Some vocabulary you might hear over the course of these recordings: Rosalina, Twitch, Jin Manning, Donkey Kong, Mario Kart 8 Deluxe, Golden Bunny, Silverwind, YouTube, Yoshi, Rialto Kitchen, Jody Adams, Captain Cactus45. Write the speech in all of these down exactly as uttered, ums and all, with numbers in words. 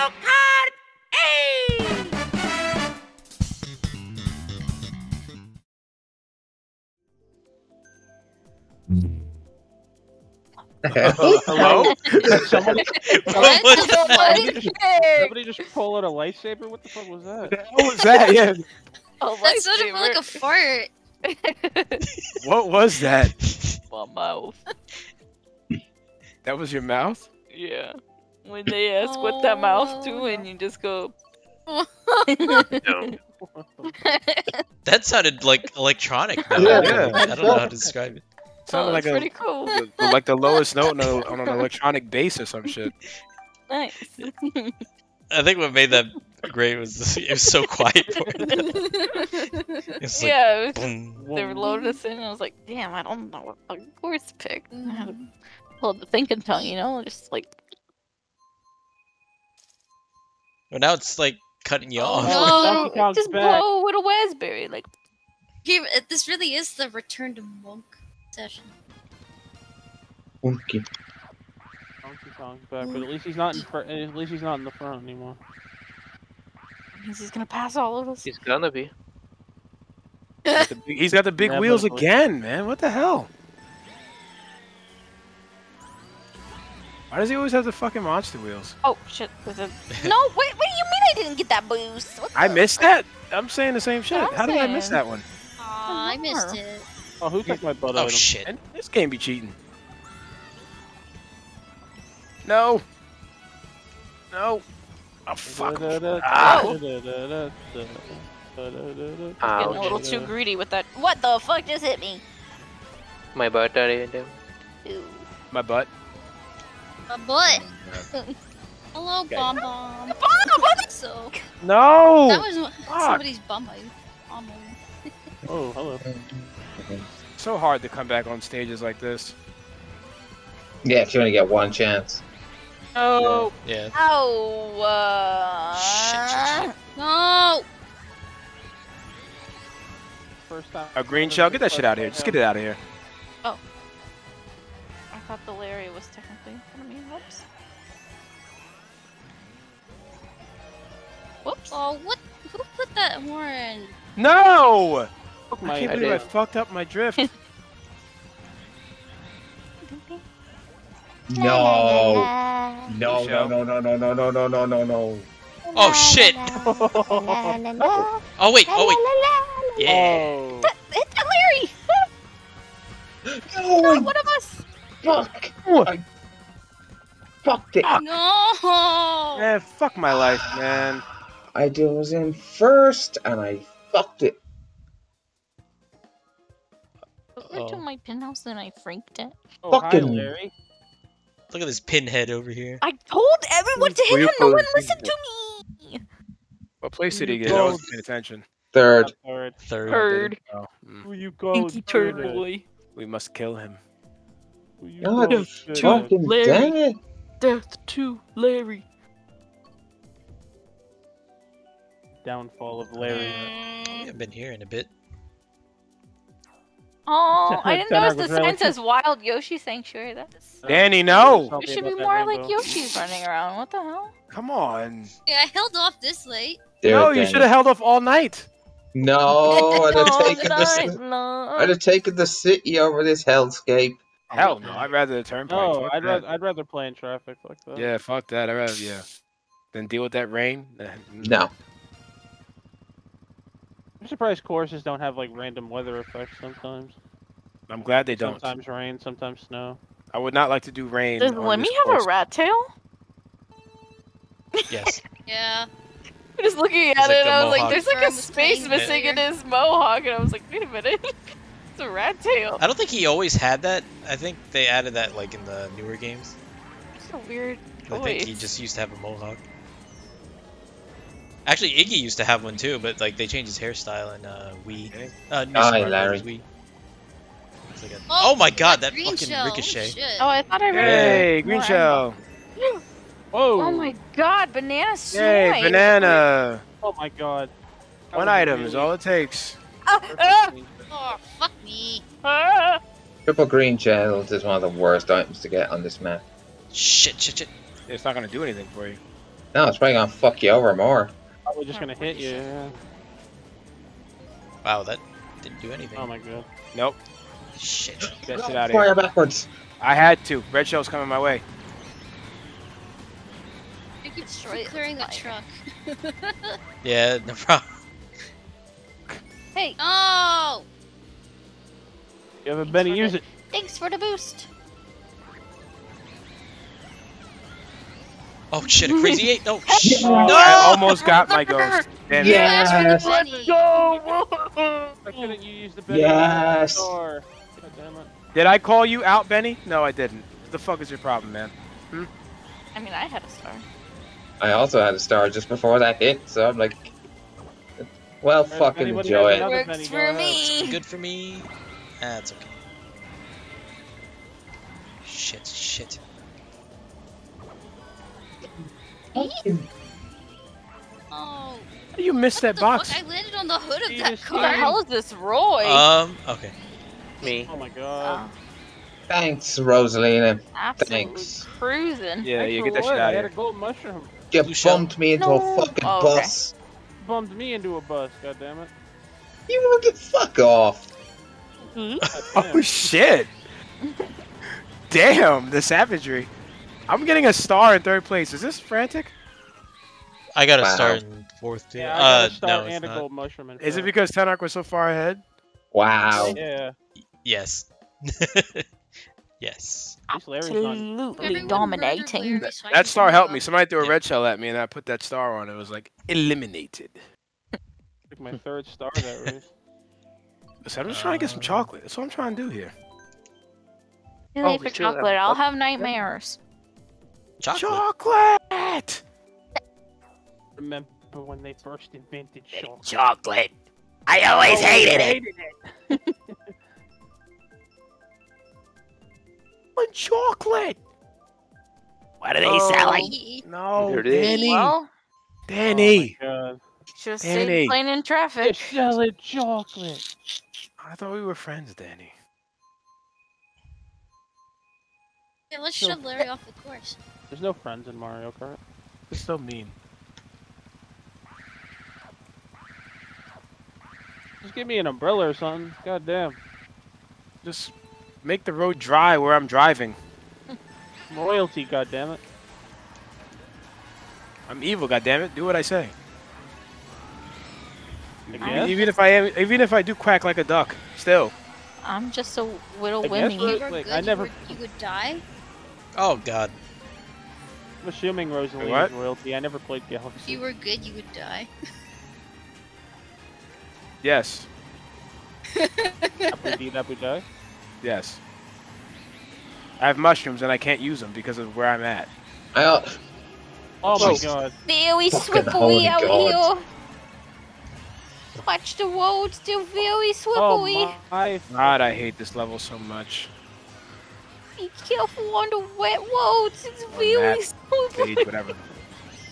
Mario Kart eight! Hello? Someone, what was that? Somebody just pull out a lightsaber? What the fuck was that? What was that? Yeah. Oh, that sounded more like a fart. What was that? My mouth. That was your mouth? Yeah. When they ask oh. what that mouth do, and you just go. No. That sounded like electronic. Though. Yeah, yeah. I don't know how to describe it. Sounded oh, like pretty a, cool. The, like the lowest note on, a, on an electronic bass or some shit. Nice. I think what made that great was this, it was so quiet. For it was like, yeah, it was, boom, they were loading us in, and I was like, damn, I don't know what fucking chords picked. I had to hold the thinking tongue, you know, just like. Well, now it's like cutting you oh, off. No, just back. Blow with a raspberry, like. Here, this really is the return to Monk session. Monkey. Donkey Kong's back, but at least he's not in fr at least he's not in the front anymore. He's gonna pass all of us. He's gonna be. he's got the big, he's got the big yeah, wheels again, man. What the hell? Why does he always have the fucking monster wheels? Oh shit! With a no, wait. What do you mean I didn't get that boost? What I missed that. I'm saying the same shit. How saying. did I miss that one? Aw, I missed it. Oh, who took my butt out? Oh shit! And this can't be cheating. No. No. Oh, fuck. Oh. Getting a little too greedy with that. What the fuck just hit me? My butt, not even down. Ew. My butt. My butt. Hello, okay. Bomb Bomb. Bomb, what so? No. That was fuck. somebody's bum bite. Oh, hello. So hard to come back on stages like this. Yeah, if you only get one chance. Oh. Yeah. yeah. Oh. Uh... Shit, shit, shit. No. First time. A green shell. Get that shit out of here. Just get it out of here. Oh. I thought the Larry was technically in front of me. Whoops. Whoops. Oh, what? Who put that Warren? No. I can't I believe did. I fucked up my drift. No. No, no, no, no, no, no, no, no, no, no, no. Oh, shit. Oh, wait, oh, wait. Yeah. Hit that Larry. No, not one of us. Fuck. I fucked it. No. Yeah, fuck my life, man. I was in first, and I fucked it. I went to my penthouse, and I franked it. Fucking Larry. Look at this pinhead over here. I told everyone to hit him, no one listened to me! What place did he get? I wasn't paying attention. Third. Third. Third. Third. Oh. Mm. Who you call Pinky turd boy. We must kill him. God, death to Larry. Death to Larry. Downfall of Larry. Mm. I've been here in a bit. Oh, I didn't notice the sign says Wild Yoshi Sanctuary. That's Danny, no! There should be more like Yoshis running around. What the hell? Come on. Yeah, I held off this late. No, you should have held off all night. No, I'd have taken the I'd have taken the city over this hellscape. Hell no, I'd rather the turnpike. No, I'd rather I'd rather play in traffic like that. Yeah, fuck that. I'd rather yeah. Than deal with that rain. No. I'm surprised courses don't have like random weather effects sometimes. I'm glad they don't. Sometimes rain, sometimes snow. I would not like to do rain. Does Lemmy have a rat tail? Yes. Yeah. I'm just looking at it and I was like, there's like a space missing in his mohawk, and I was like, wait a minute. It's a rat tail. I don't think he always had that. I think they added that like in the newer games. It's a weird choice. I think he just used to have a mohawk. Actually, Iggy used to have one too, but like they changed his hairstyle and uh, we. Uh, no, Hi, Larry. We. Like a... oh, oh my God, that fucking shell. Ricochet! Oh, I thought I heard. Hey, it. green oh, shell. Whoa! Oh my God, banana! Hey, nice. banana! Oh my God. One item green. is all it takes. Uh, uh, oh fuck me! Ah. Triple green shells is one of the worst items to get on this map. Shit! Shit! Shit! It's not gonna do anything for you. No, it's probably gonna fuck you over more. Probably just gonna hit you. Wow, that didn't do anything. Oh my god. Nope. Shit. Best it out of here. Backwards. I had to. Red shell's coming my way. You could destroy clearing the truck. Yeah, no problem. Hey. Oh. You haven't been to use it. Thanks for the boost. Oh shit, a crazy eight! Oh shit! No! I almost got my ghost. Damn it. Yes! Let's go! Why couldn't you use the Benny? Yes! God damn it. Did I call you out, Benny? No, I didn't. What the fuck is your problem, man? Hmm? I mean, I had a star. I also had a star just before that hit, so I'm like... Well, There's fucking enjoy it. Works Benny, for me! It's good for me. Ah, it's okay. Shit, shit. Oh. How do you miss what that the box? Fuck? I landed on the hood of Jesus that car. What the hell is this, Roy? Um, okay. Me. Oh my god. Oh. Thanks, Rosalina. Absolutely Thanks. Cruising. Yeah, Thanks you get that shit out of here. I had a gold mushroom. You Blue bumped shell. me into no. a fucking oh, okay. bus. You bummed me into a bus, goddammit. You won't get fuck off. Mm -hmm. Oh shit. Damn, the savagery. I'm getting a star in third place. Is this frantic? I got a wow. star in fourth, too. Yeah, I got a star uh, no, and a gold mushroom. Is it because Tenark was so far ahead? Wow. Yeah. Yes. Yes. Absolutely dominating. That, that star helped me. Somebody threw a red shell at me, and I put that star on. It was like, eliminated. Took my third star that race. So I'm just trying to get some chocolate. That's what I'm trying to do here. You leave for chocolate. I'll have nightmares. Chocolate. Chocolate! Remember when they first invented chocolate? Chocolate. I always oh, hated, hated it. it. And chocolate. Why do they oh, sell it? No, there it is. Danny. Well, Danny. Oh Just playing in traffic. They sell it chocolate. I thought we were friends, Danny. Yeah, let's so, shove Larry off the course. There's no friends in Mario Kart. It's so mean. Just give me an umbrella or something. God damn. Just make the road dry where I'm driving. Royalty, god damn it. I'm evil, god damn it. Do what I say. I even if I am, even if I do quack like a duck, still. I'm just a little wimmy. Like, I never. You, were, you would die. Oh god. I'm assuming Rosalina's royalty. I never played Galaxy. If you were good, you would die. Yes. Apple D, apple die? Yes. I have mushrooms and I can't use them because of where I'm at. I uh, oh my god. There we swippily out here. Watch the road, still very swippily. Oh my god, I hate this level so much. Be careful on the wet roads, it's really slippery. Whatever.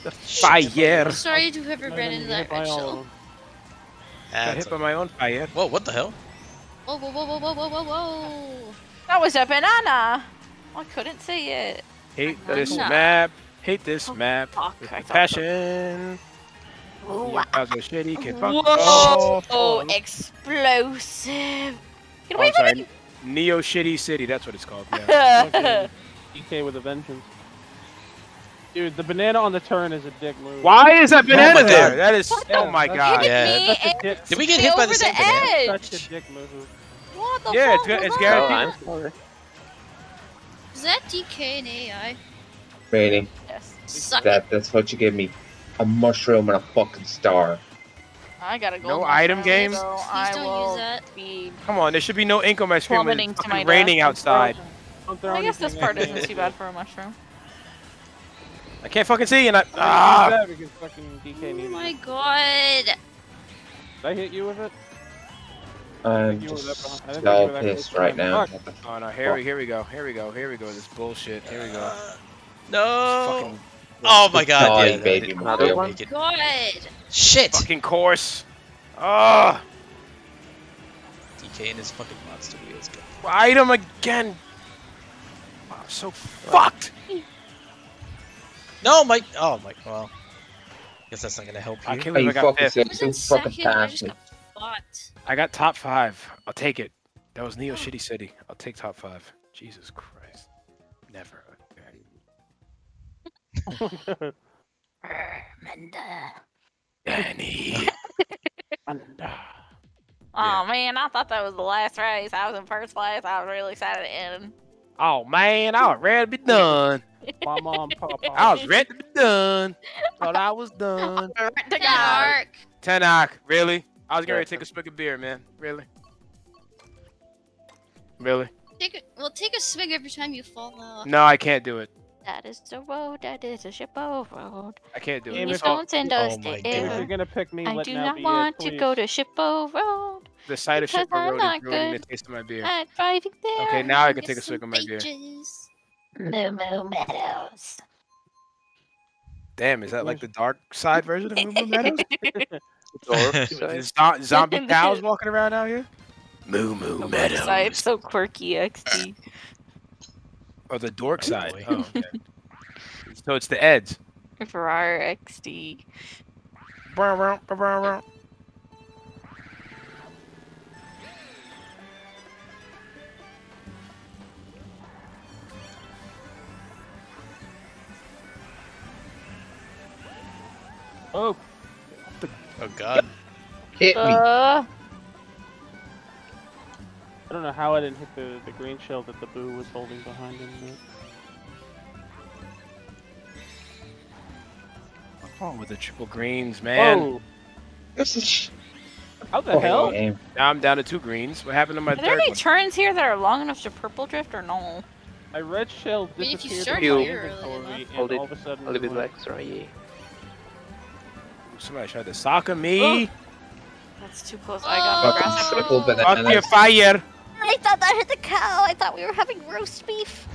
The fire. Sorry to whoever ran into that red shell. I hit by my own fire. Whoa, what the hell? Whoa, whoa, whoa, whoa, whoa, whoa, whoa. That was a banana. I couldn't see it. Hate this map. Hate this map. Passion. Wow. Whoa! Oh, explosive! Get away oh, from me! Neo Shitty City, that's what it's called. Yeah. D K with a vengeance. Dude, the banana on the turn is a dick move. Why is that banana oh there? That is. What oh the, my god! Yeah. Did we get hit by the same banana? Edge. Such a dick move. What the yeah, fuck? Yeah, it's, it's guaranteed. Oh, is that D K and A I? Rating. Yes. Suck that, it. That's what you give me. A mushroom and a fucking star. I gotta go. No item game. So Please don't will... use that. Be... Come on, there should be no ink on my screen when it's fucking raining outside. I guess this part isn't too bad for a mushroom. I can't fucking see, and I. Ah! Oh my god! Did I hit you with it? I'm just so pissed right now. Oh no! Here we, here we go. Here we go. Here we go. This bullshit. Here we go. No! Fucking Oh my god, yeah, baby. Another one? God! Shit! Fucking course! Ugh! D K and his fucking monster wheels. Ride him again! Oh, I'm so fucked! No, Mike. Oh, Mike. Well, I guess that's not gonna help you. I can't believe I got fifth. I got top five. I'll take it. That was Neo Shitty City. I'll take top five. Jesus Christ. Never. Okay. Amanda. Danny. Amanda. Yeah. Oh man, I thought that was the last race. I was in first place. I was really excited to end. Oh man, I was ready to be done. My mom, Papa. I was ready to be done. Thought I was done. Tenok. Tenok, really? I was getting ready to take a swig of beer, man. Really? Really? Take a, well, take a swig every time you fall off. No, I can't do it. That is the road. That is a ship road. I can't do it. You don't send us oh to air. If you're gonna pick me, I let do not be want it, to go to ship road. The sight of ship road is ruining the taste of my beer. At driving there. Okay, now I can take a swig of my beer. Moo Moo Meadows. Damn, is that like the dark side version of Moo Moo Meadows? Zo zombie cows walking around out here. Moo Moo Meadows. I'm so quirky, X D. Or the dork side. Oh, okay. So it's the Eds. Ferrari X D. Oh. Oh God. Hit me. Uh... I don't know how I didn't hit the, the green shell that the Boo was holding behind him. What's wrong with the triple greens, man? Whoa. This is... How the oh, hell? Man. Now I'm down to two greens. What happened to my are third one? Are there any one? turns here that are long enough to purple drift or no? My red shell disappeared from the inventory and all of a sudden... Hold it, hold it back, sorry. Somebody tried to soccer me. Oh. That's too close. Oh. I got the grass. Fuck your fire. I thought that hit the cow. I thought we were having roast beef.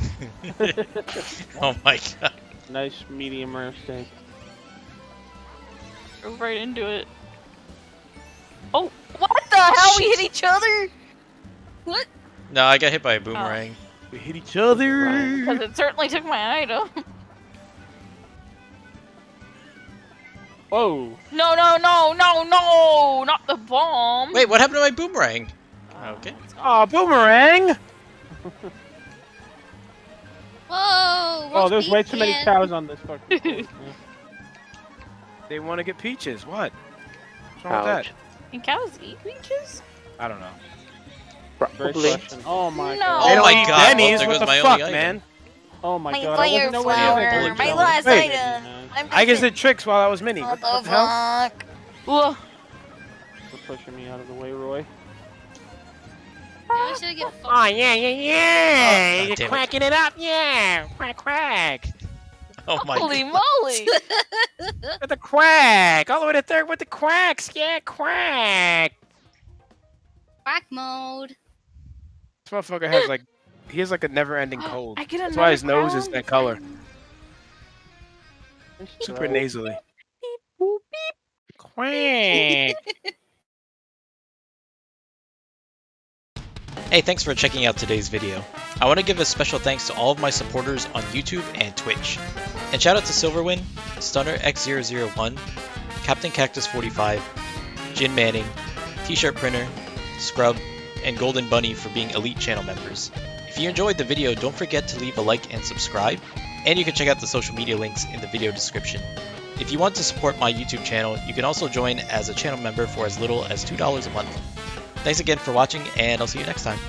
Oh my God. Nice medium rare steak. Drove right into it. Oh, what the hell? We hit each other? What? No, I got hit by a boomerang. Oh. We hit each other. Because it certainly took my item. Whoa. No, no, no, no, no! Not the bomb! Wait, what happened to my boomerang? Oh, okay. Aw, oh, boomerang! Whoa! Oh, there's way too many cows on this fucking place. They want to get peaches, what? What's wrong Ouch. with that? Can cows eat peaches? I don't know. Probably. Oh my no. God. They don't oh my eat God. Denny's, well, what the fuck, man? Item. Oh my, my God, I wasn't aware. Yeah, my last Wait. item. I'm I guess did tricks while I was mini. What, what the fuck? Whoa. You're pushing me out of the way, Roy. Ah. Oh, yeah, yeah, yeah. Oh, You're cracking it. it up. Yeah. Quack, quack. Oh, my Holy God. moly. With the quack. All the way to third with the quacks. Yeah, quack. Quack mode. This motherfucker has like... He has like a never-ending cold. I get That's why his nose is that color. Super nasally. Hey, thanks for checking out today's video. I want to give a special thanks to all of my supporters on YouTube and Twitch. And shout out to Silverwind, Stunner X zero zero one, Captain Cactus forty-five, Jin Manning, T-Shirt Printer, Scrub, and Golden Bunny for being elite channel members. If you enjoyed the video, don't forget to leave a like and subscribe, and you can check out the social media links in the video description. If you want to support my YouTube channel, you can also join as a channel member for as little as two dollars a month. Thanks again for watching, and I'll see you next time.